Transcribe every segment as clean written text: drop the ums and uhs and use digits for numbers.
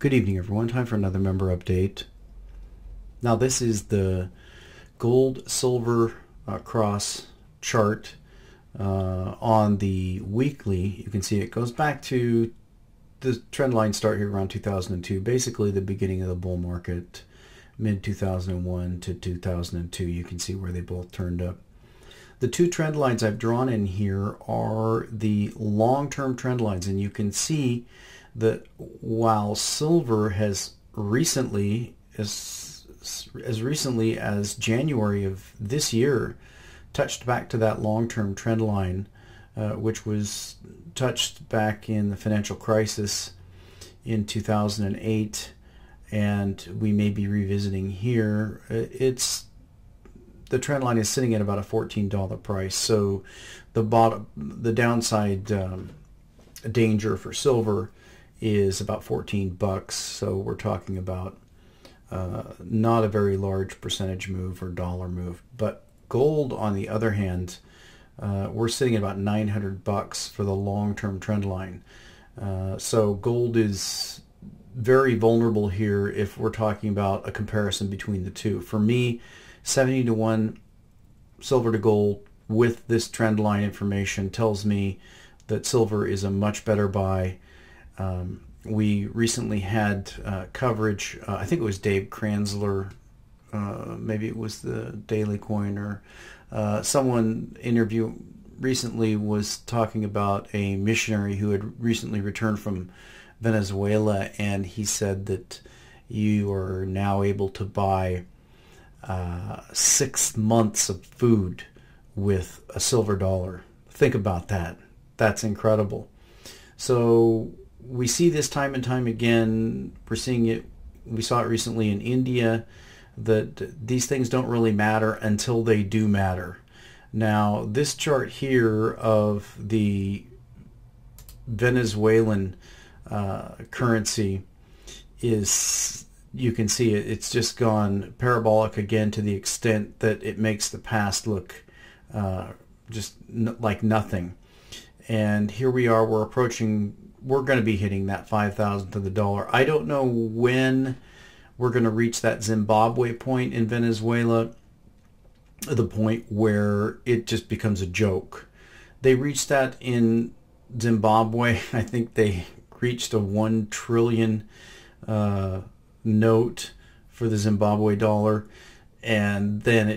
Good evening, everyone. Time for another member update. Now, this is the gold silver cross chart on the weekly. You can see it goes back to the trend line start here around 2002, basically the beginning of the bull market, mid 2001 to 2002. You can see where they both turned up. The two trend lines I've drawn in here are the long-term trend lines, and you can see that while silver has recently, as recently as January of this year, touched back to that long-term trend line, which was touched back in the financial crisis in 2008, and we may be revisiting here. The trend line is sitting at about a $14 price, so the downside danger for silver is about 14 bucks. So we're talking about not a very large percentage move or dollar move. But gold, on the other hand, we're sitting at about 900 bucks for the long-term trend line. So gold is very vulnerable here if we're talking about a comparison between the two. For me, 70-to-1 silver to gold with this trend line information tells me that silver is a much better buy. We recently had coverage, I think it was Dave Kranzler, maybe it was the Daily Coin, or someone interview recently was talking about a missionary who had recently returned from Venezuela, and he said that you are now able to buy 6 months of food with a silver dollar. Think about that. That's incredible. So we see this time and time again. We're seeing it. We saw it recently in India, that these things don't really matter until they do matter. Now, this chart here of the Venezuelan currency is, you can see it, it's just gone parabolic again to the extent that it makes the past look just like nothing. And here we are, we're going to be hitting that 5,000 to the dollar. I don't know when we're going to reach that Zimbabwe point in Venezuela, the point where it just becomes a joke. They reached that in Zimbabwe. I think they reached a 1 trillion note for the Zimbabwe dollar, and then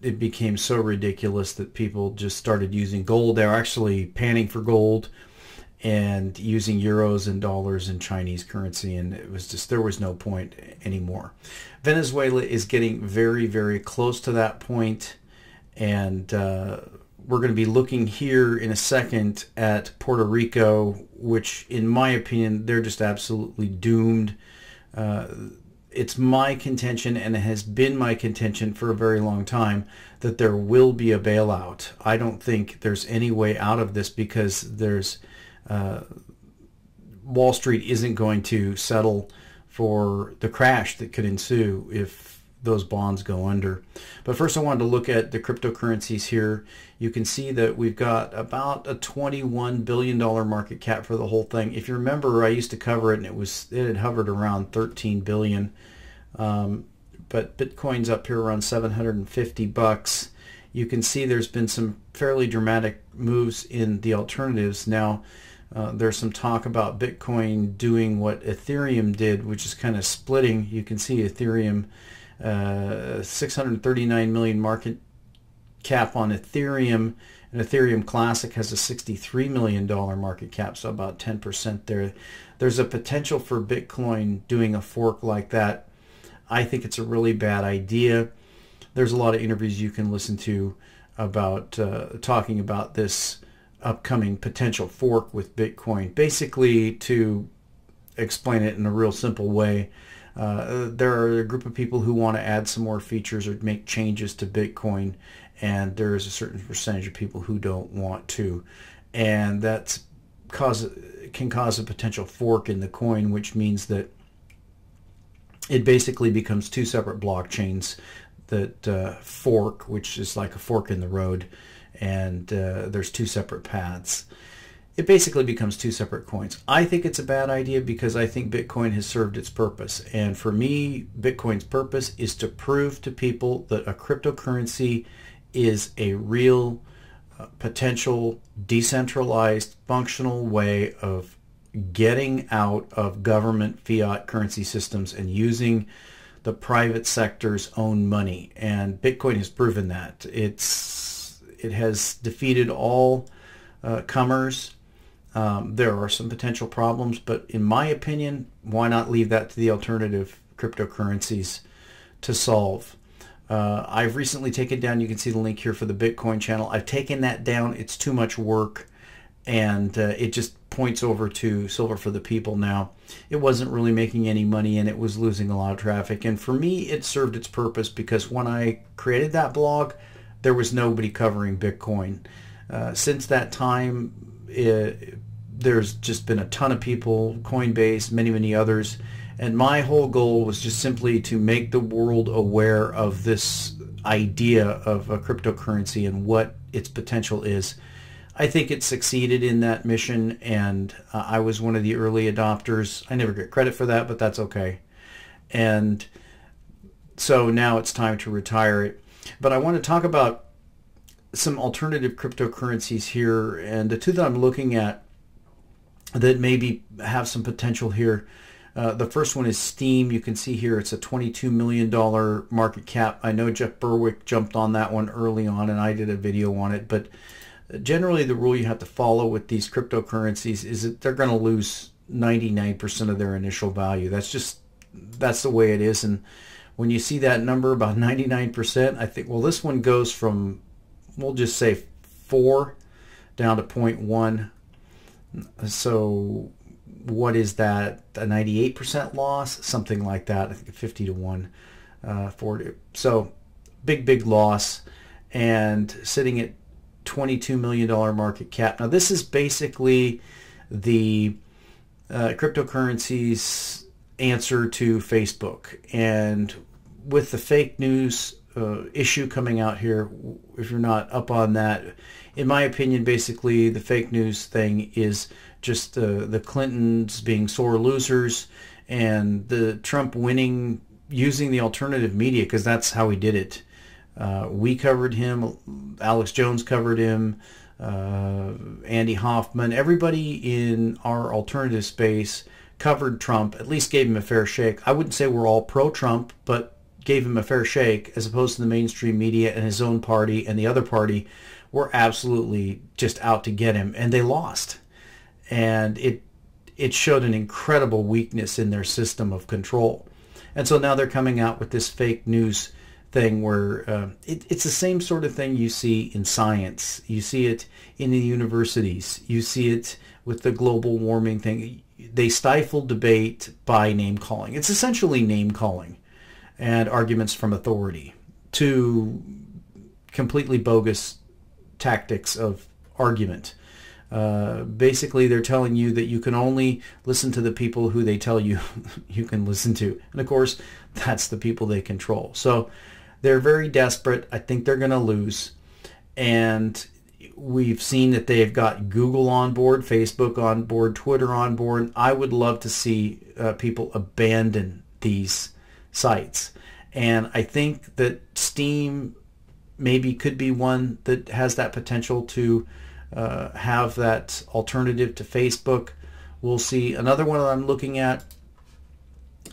it became so ridiculous that people just started using gold. They were actually panning for gold and using euros and dollars and Chinese currency, and it was just, there was no point anymore. Venezuela is getting very, very close to that point, and we're going to be looking here in a second at Puerto Rico, which in my opinion, they're just absolutely doomed. It's my contention, and it has been my contention for a very long time, that there will be a bailout. I don't think there's any way out of this, because there's Wall Street isn't going to settle for the crash that could ensue if those bonds go under. But first, I wanted to look at the cryptocurrencies here. You can see that we've got about a $21 billion market cap for the whole thing. If you remember, I used to cover it, and it had hovered around $13 billion. But Bitcoin's up here around 750 bucks. You can see there's been some fairly dramatic moves in the alternatives. Now, there's some talk about Bitcoin doing what Ethereum did, which is kind of splitting. You can see Ethereum, 639 million market cap on Ethereum, and Ethereum Classic has a $63 million market cap, so about 10% there. There's a potential for Bitcoin doing a fork like that. I think it's a really bad idea. There's a lot of interviews you can listen to about talking about this upcoming potential fork with Bitcoin. Basically, to explain it in a real simple way, there are a group of people who want to add some more features or make changes to Bitcoin, and there is a certain percentage of people who don't want to, and that can cause a potential fork in the coin, which means that it basically becomes two separate blockchains that fork, which is like a fork in the road, and there's two separate paths. it basically becomes two separate coins. I think it's a bad idea because I think Bitcoin has served its purpose. And for me, Bitcoin's purpose is to prove to people that a cryptocurrency is a real potential decentralized functional way of getting out of government fiat currency systems and using the private sector's own money. And Bitcoin has proven that. It has defeated all comers. There are some potential problems, but in my opinion, why not leave that to the alternative cryptocurrencies to solve? I've recently taken down, you can see the link here for the Bitcoin channel. I've taken that down. It's too much work, and it just points over to Silver for the People now. It wasn't really making any money, and it was losing a lot of traffic. And for me, it served its purpose because when I created that blog, there was nobody covering Bitcoin. Since that time, there's just been a ton of people, Coinbase, many others, and my whole goal was just simply to make the world aware of this idea of a cryptocurrency and what its potential is. I think it succeeded in that mission, and I was one of the early adopters. I never get credit for that, but that's okay. And so now it's time to retire it. But I want to talk about some alternative cryptocurrencies here, and the two that I'm looking at that maybe have some potential here. The first one is Steam. You can see here it's a $22 million market cap. I know Jeff Berwick jumped on that one early on, and I did a video on it, but generally the rule you have to follow with these cryptocurrencies is that they're going to lose 99% of their initial value. That's the way it is. And when you see that number about 99%, I think, well, this one goes from, we'll just say 4 down to 0.1. So what is that? A 98% loss? Something like that. I think 50 to 1. 40. So big loss, and sitting at $22 million market cap. Now this is basically the cryptocurrency's answer to Facebook. And with the fake news issue coming out here, if you're not up on that, in my opinion, basically the fake news thing is just the Clintons being sore losers and the Trump winning using the alternative media, because that's how he did it. We covered him, Alex Jones covered him, Andy Hoffman, everybody in our alternative space covered Trump, at least gave him a fair shake. I wouldn't say we're all pro-Trump, but gave him a fair shake, as opposed to the mainstream media and his own party and the other party were absolutely just out to get him, and they lost. And it showed an incredible weakness in their system of control. And so now they're coming out with this fake news thing where it's the same sort of thing you see in science. You see it in the universities. You see it with the global warming thing. They stifle debate by name calling. It's essentially name calling and arguments from authority to completely bogus tactics of argument. Basically, they're telling you that you can only listen to the people who they tell you you can listen to. And of course, that's the people they control. So they're very desperate. I think they're going to lose. And we've seen that they've got Google on board, Facebook on board, Twitter on board. I would love to see people abandon these sites, and I think that Steam maybe could be one that has that potential to have that alternative to Facebook. We'll see. Another one that I'm looking at,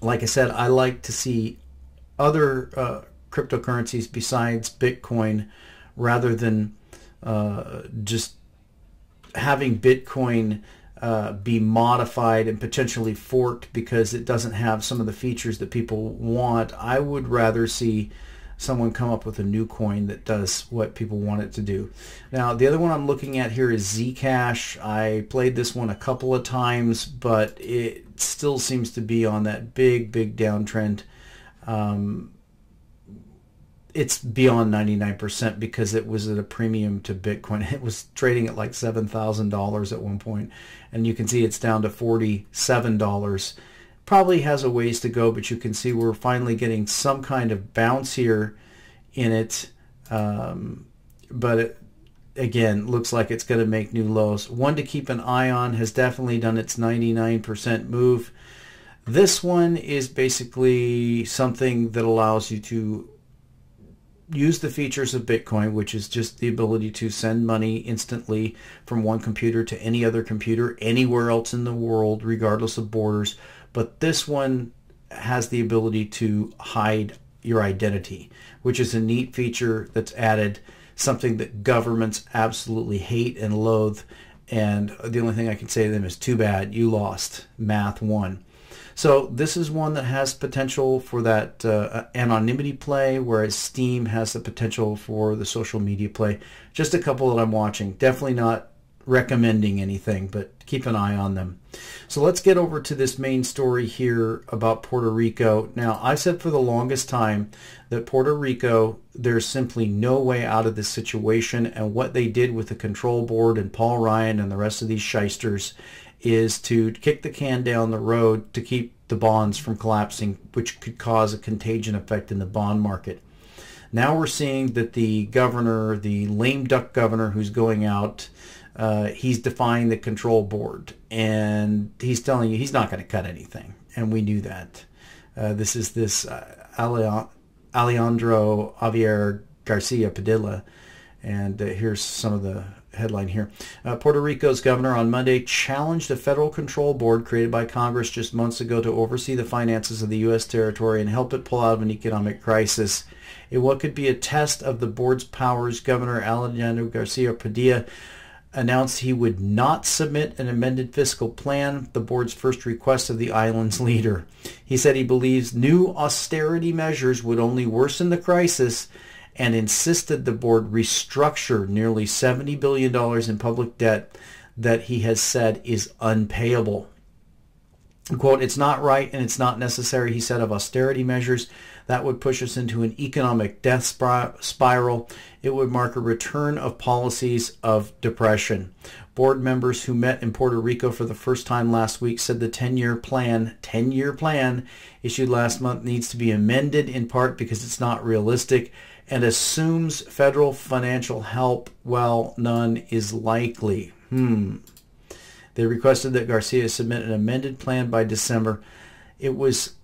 like I said, I like to see other cryptocurrencies besides Bitcoin, rather than just having Bitcoin be modified and potentially forked because it doesn't have some of the features that people want. I would rather see someone come up with a new coin that does what people want it to do. Now, the other one I'm looking at here is Zcash. I played this one a couple of times, but it still seems to be on that big downtrend. It's beyond 99% because it was at a premium to Bitcoin. It was trading at like $7,000 at one point, and you can see it's down to $47. Probably has a ways to go, but you can see we're finally getting some kind of bounce here in it. But again, looks like it's going to make new lows. One to keep an eye on, has definitely done its 99% move. This one is basically something that allows you to use the features of Bitcoin, which is just the ability to send money instantly from one computer to any other computer anywhere else in the world, regardless of borders. But this one has the ability to hide your identity, which is a neat feature that's added, something that governments absolutely hate and loathe. And the only thing I can say to them is, too bad, you lost. Math won. So this is one that has potential for that anonymity play, whereas Steam has the potential for the social media play. Just a couple that I'm watching. Definitely not recommending anything, but keep an eye on them. So let's get over to this main story here about Puerto Rico. Now, I said for the longest time that Puerto Rico, there's simply no way out of this situation. And what they did with the control board and Paul Ryan and the rest of these shysters is to kick the can down the road to keep the bonds from collapsing, which could cause a contagion effect in the bond market. Now we're seeing that the governor, the lame duck governor who's going out, he's defying the control board, and he's telling you he's not going to cut anything, and we knew that. This is this Alejandro García Padilla, and here's some of the headline here. Puerto Rico's governor on Monday challenged a federal control board created by Congress just months ago to oversee the finances of the U.S. territory and help it pull out of an economic crisis. In what could be a test of the board's powers, Governor Alejandro García Padilla announced he would not submit an amended fiscal plan, the board's first request of the island's leader. He said he believes new austerity measures would only worsen the crisis and insisted the board restructure nearly $70 billion in public debt that he has said is unpayable. Quote, "It's not right and it's not necessary," he said, "of austerity measures. That would push us into an economic death spiral. It would mark a return of policies of depression." Board members who met in Puerto Rico for the first time last week said the 10-year plan issued last month needs to be amended in part because it's not realistic and assumes federal financial help while none is likely. They requested that Garcia submit an amended plan by December. It was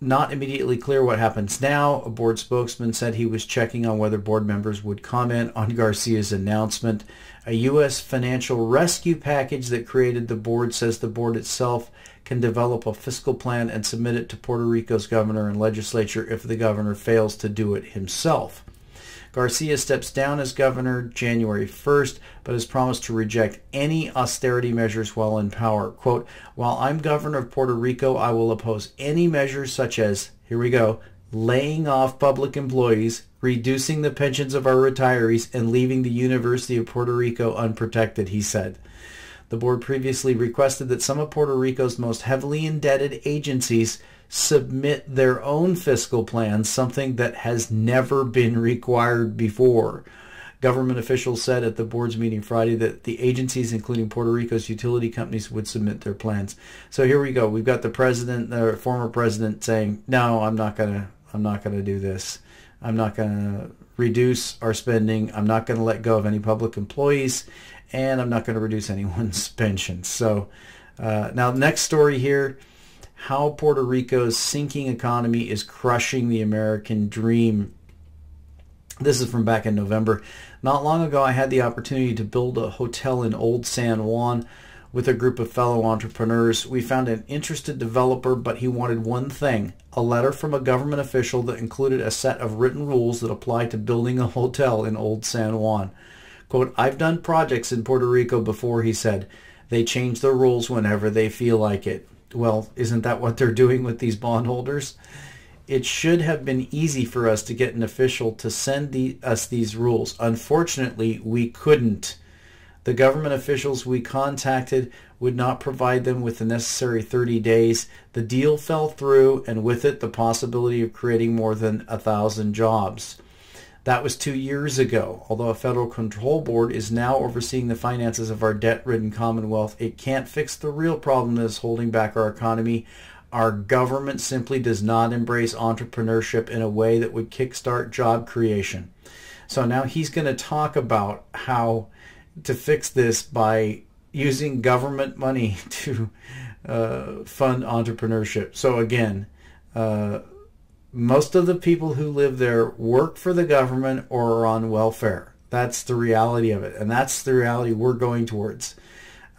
not immediately clear what happens now. A board spokesman said he was checking on whether board members would comment on Garcia's announcement. A U.S. financial rescue package that created the board says the board itself can develop a fiscal plan and submit it to Puerto Rico's governor and legislature if the governor fails to do it himself. Garcia steps down as governor January 1st, but has promised to reject any austerity measures while in power. Quote, "While I'm governor of Puerto Rico, I will oppose any measures such as," here we go, "laying off public employees, reducing the pensions of our retirees, and leaving the University of Puerto Rico unprotected," he said. The board previously requested that some of Puerto Rico's most heavily indebted agencies submit their own fiscal plans, something that has never been required before. Government officials said at the board's meeting Friday that the agencies, including Puerto Rico's utility companies, would submit their plans. So here we go. We've got the president, the former president, saying, "No, I'm not gonna do this. I'm not gonna reduce our spending. I'm not gonna let go of any public employees, and I'm not gonna reduce anyone's pensions." So now, next story here. How Puerto Rico's sinking economy is crushing the American dream. This is from back in November. Not long ago, I had the opportunity to build a hotel in Old San Juan with a group of fellow entrepreneurs. We found an interested developer, but he wanted one thing, a letter from a government official that included a set of written rules that apply to building a hotel in Old San Juan. Quote, "I've done projects in Puerto Rico before," he said. "They change the rules whenever they feel like it." Well, isn't that what they're doing with these bondholders? It should have been easy for us to get an official to send us these rules. Unfortunately, we couldn't. The government officials we contacted would not provide them with the necessary 30 days. The deal fell through, and with it, the possibility of creating more than 1,000 jobs. That was 2 years ago. Although a federal control board is now overseeing the finances of our debt-ridden Commonwealth, it can't fix the real problem that is holding back our economy. Our government simply does not embrace entrepreneurship in a way that would kickstart job creation. So now he's going to talk about how to fix this by using government money to fund entrepreneurship. So again, most of the people who live there work for the government or are on welfare. That's the reality of it, and that's the reality we're going towards.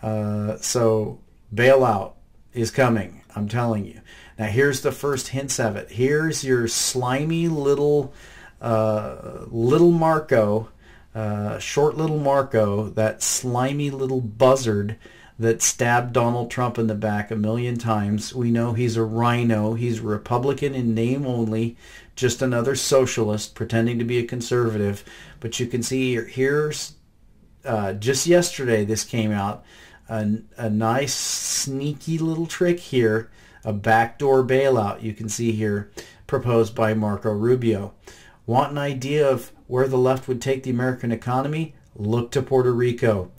So bailout is coming, I'm telling you. Now here's the first hints of it. Here's your slimy little Marco, short little Marco, that slimy little buzzard that stabbed Donald Trump in the back 1,000,000 times. We know he's a rhino. He's a Republican in name only, just another socialist pretending to be a conservative. But you can see here's, just yesterday this came out, a nice sneaky little trick here, a backdoor bailout you can see here proposed by Marco Rubio. Want an idea of where the left would take the American economy? Look to Puerto Rico.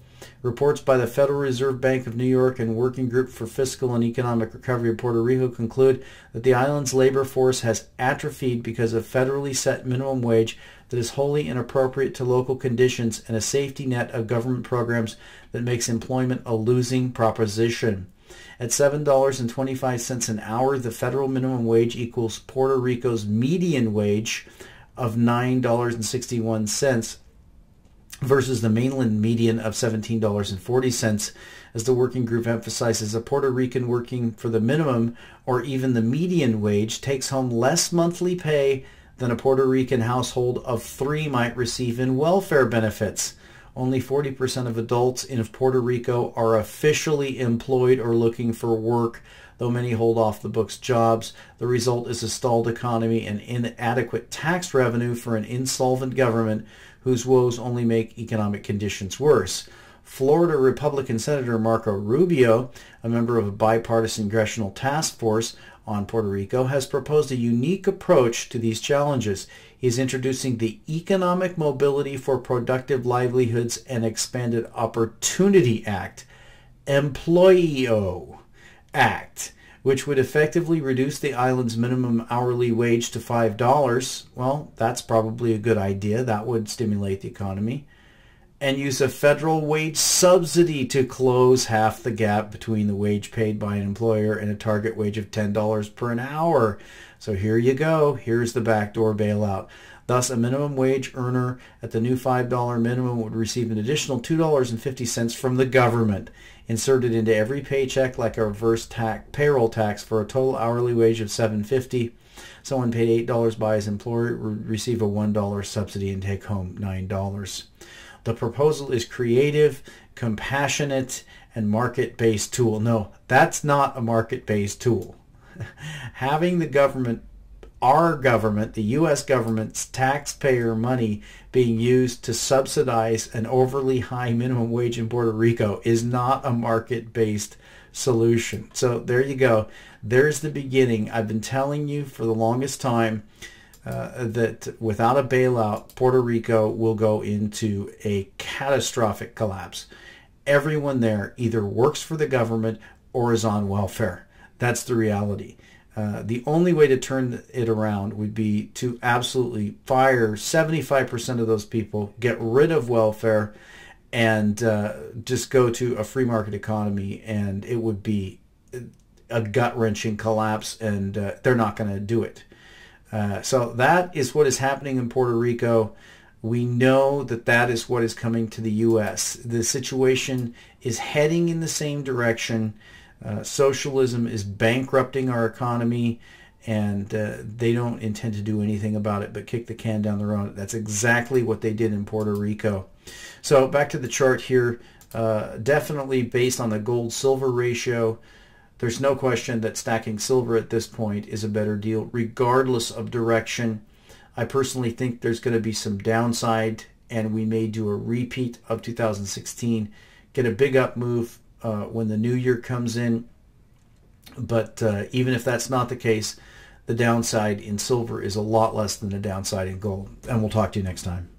Reports by the Federal Reserve Bank of New York and Working Group for Fiscal and Economic Recovery of Puerto Rico conclude that the island's labor force has atrophied because of federally set minimum wage that is wholly inappropriate to local conditions and a safety net of government programs that makes employment a losing proposition. At $7.25 an hour, the federal minimum wage equals Puerto Rico's median wage of $9.61 versus the mainland median of $17.40, as the working group emphasizes a Puerto Rican working for the minimum or even the median wage takes home less monthly pay than a Puerto Rican household of 3 might receive in welfare benefits. Only 40% of adults in Puerto Rico are officially employed or looking for work, though many hold off the books jobs. The result is a stalled economy and inadequate tax revenue for an insolvent government whose woes only make economic conditions worse. Florida Republican Senator Marco Rubio, a member of a bipartisan congressional task force on Puerto Rico, has proposed a unique approach to these challenges. He is introducing the Economic Mobility for Productive Livelihoods and Expanded Opportunity Act, EMPLOYEO Act, which would effectively reduce the island's minimum hourly wage to $5. Well, that's probably a good idea. That would stimulate the economy. And use a federal wage subsidy to close half the gap between the wage paid by an employer and a target wage of $10 per hour. So here you go. Here's the backdoor bailout. Thus, a minimum wage earner at the new $5 minimum would receive an additional $2.50 from the government, inserted into every paycheck like a reverse payroll tax, for a total hourly wage of $7.50. Someone paid $8 by his employer would receive a $1 subsidy and take home $9. The proposal is creative, compassionate, and market-based tool. No, that's not a market-based tool. Having the government, our government, the U.S. government's taxpayer money being used to subsidize an overly high minimum wage in Puerto Rico is not a market-based solution. So there you go. There's the beginning. I've been telling you for the longest time that without a bailout, Puerto Rico will go into a catastrophic collapse. Everyone there either works for the government or is on welfare. That's the reality. The only way to turn it around would be to absolutely fire 75% of those people, get rid of welfare, and just go to a free market economy, and it would be a gut-wrenching collapse, and they're not going to do it. So that is what is happening in Puerto Rico. We know that that is what is coming to the U.S. The situation is heading in the same direction. Socialism is bankrupting our economy, and they don't intend to do anything about it but kick the can down the road. That's exactly what they did in Puerto Rico. So back to the chart here. Definitely based on the gold-silver ratio, there's no question that stacking silver at this point is a better deal, regardless of direction. I personally think there's going to be some downside, and we may do a repeat of 2016, get a big up move when the new year comes in. But even if that's not the case, the downside in silver is a lot less than the downside in gold. And we'll talk to you next time.